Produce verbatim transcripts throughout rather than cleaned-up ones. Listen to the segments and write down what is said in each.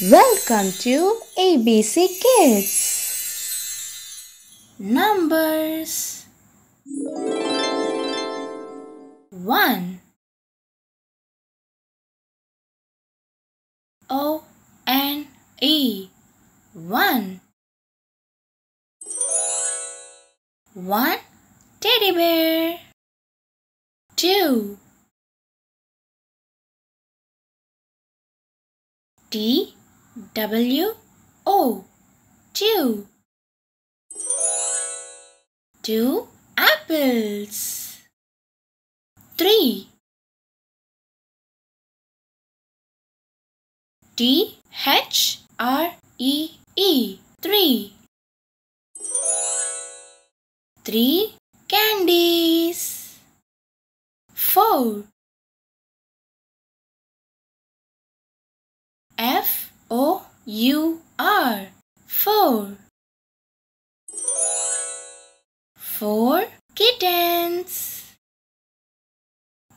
Welcome to A B C Kids. Numbers. One. O N E. One. One teddy bear. Two. T W O. Two. Two apples. Three. T H R E E. Three. Three candies. Four. F O U R. Four. Four kittens.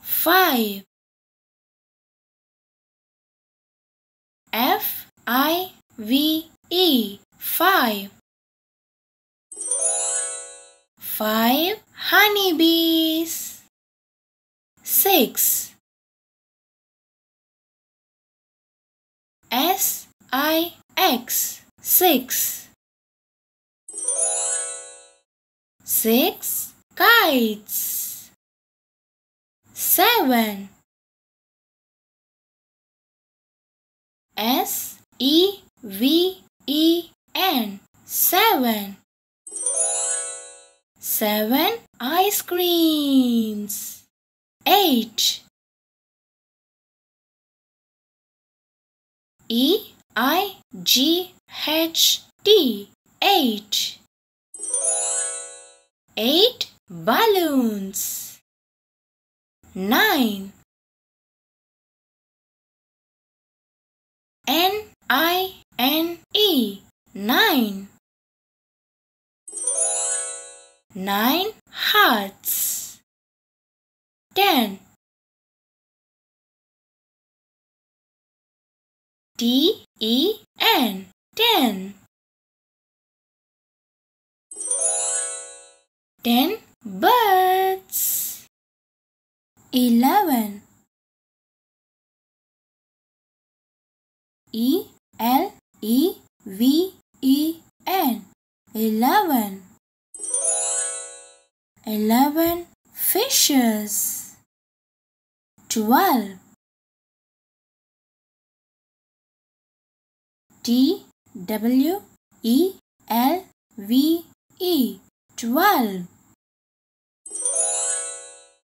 Five. F I V E. Five. Five honeybees. Six. S I X. Six. Six kites. Seven. S E V E N. Seven. Seven ice creams. Eight. E I G H T. Eight. Eight balloons. Nine. N I N E. Nine. Nine hearts. Ten. T E N. Ten. Ten birds. Eleven. E L E V E N. Eleven. Eleven fishes. Twelve. T W E L V E. Twelve.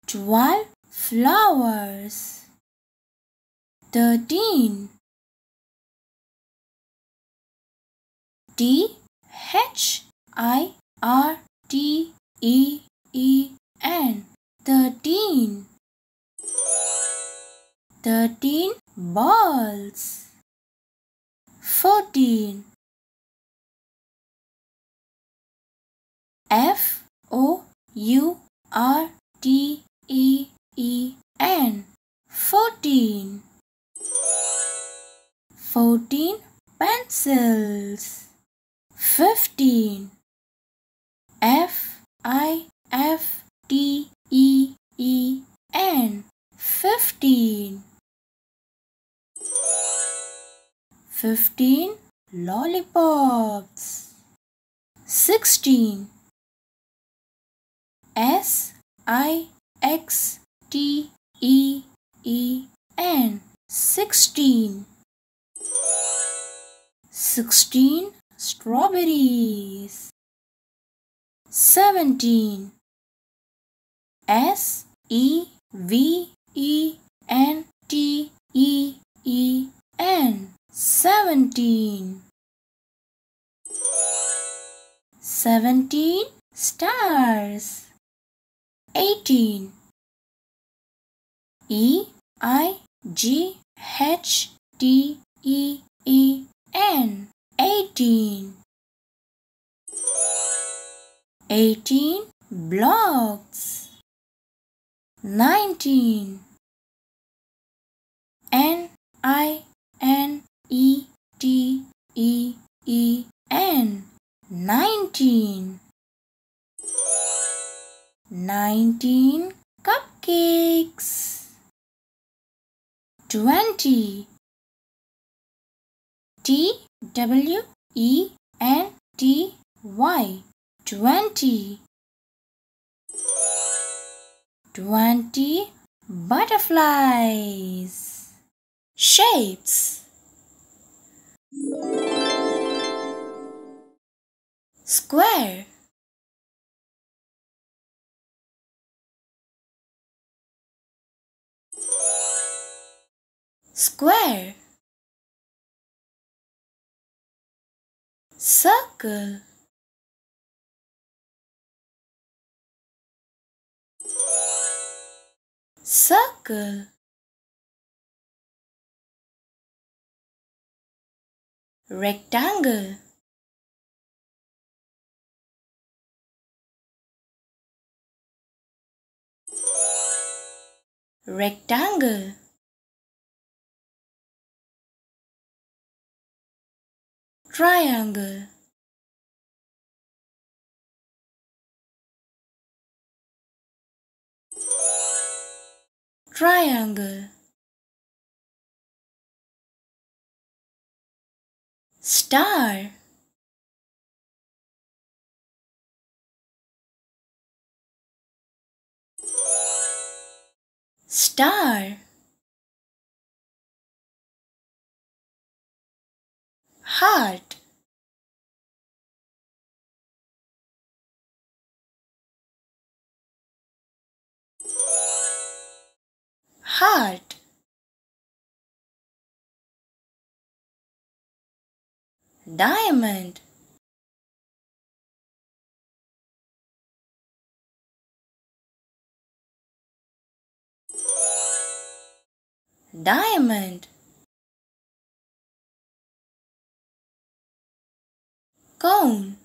Twelve flowers. Thirteen. T H I R T E E N. Thirteen. Thirteen balls. Fourteen. F O U R T E E N. Fourteen. Fourteen pencils. Fifteen. F I F T E E N. Fifteen. Fifteen lollipops. Sixteen. S I X T E E N. Sixteen. Sixteen strawberries. Seventeen. S E V E N T E E N. Seventeen. Seventeen stars. Eighteen. E I G H T E E N. Eighteen. Eighteen blocks. Nineteen. N I N E T nineteen cupcakes. Twenty. T W E N T Y. Twenty. Twenty butterflies. Shapes. Square. Square. Circle. Circle. Rectangle. Rectangle. Triangle. Triangle. Star. Star. Heart. Heart. Diamond. Diamond. Cone.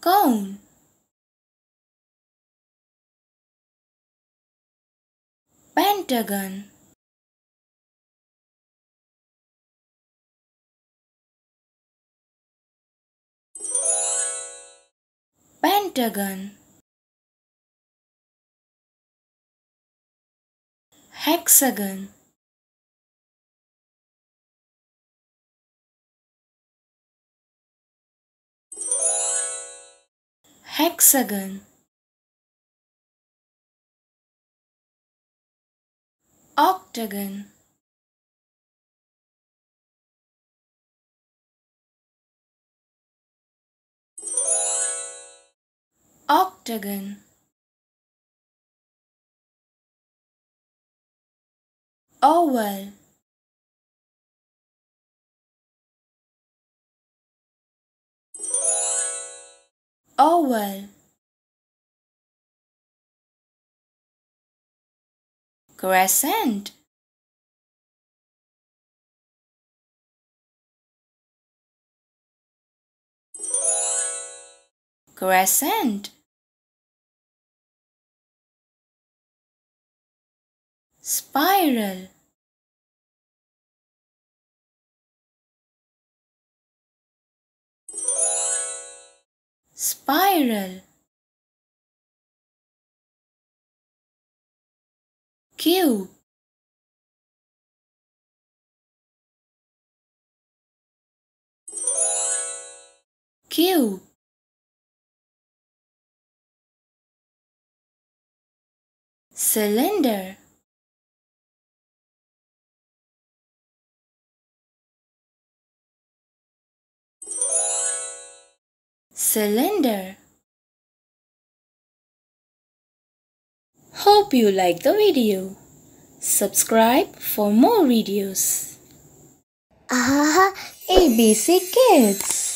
Cone. Pentagon. Pentagon. Hexagon. Hexagon. Octagon. Octagon. Oval. Oval. Crescent. Crescent. Spiral. Spiral. Cube. Cube. Cylinder. Cylinder. Hope you like the video. Subscribe for more videos. Ah, A B C Kids.